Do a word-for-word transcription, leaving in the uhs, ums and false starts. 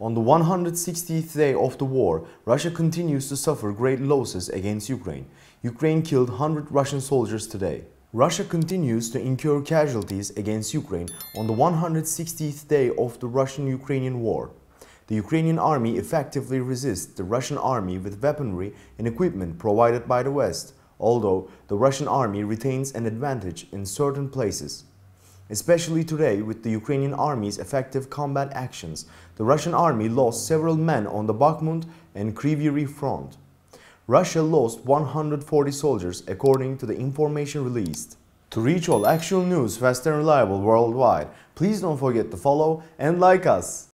On the one hundred sixtieth day of the war, Russia continues to suffer great losses against Ukraine. Ukraine killed one hundred Russian soldiers today. Russia continues to incur casualties against Ukraine on the one hundred sixtieth day of the Russian-Ukrainian war. The Ukrainian army effectively resists the Russian army with weaponry and equipment provided by the West, although the Russian army retains an advantage in certain places. Especially today, with the Ukrainian army's effective combat actions, the Russian army lost several men on the Bakhmut and Kryvyi Rih front. Russia lost one hundred forty soldiers, according to the information released. To reach all actual news fast and reliable worldwide, please don't forget to follow and like us.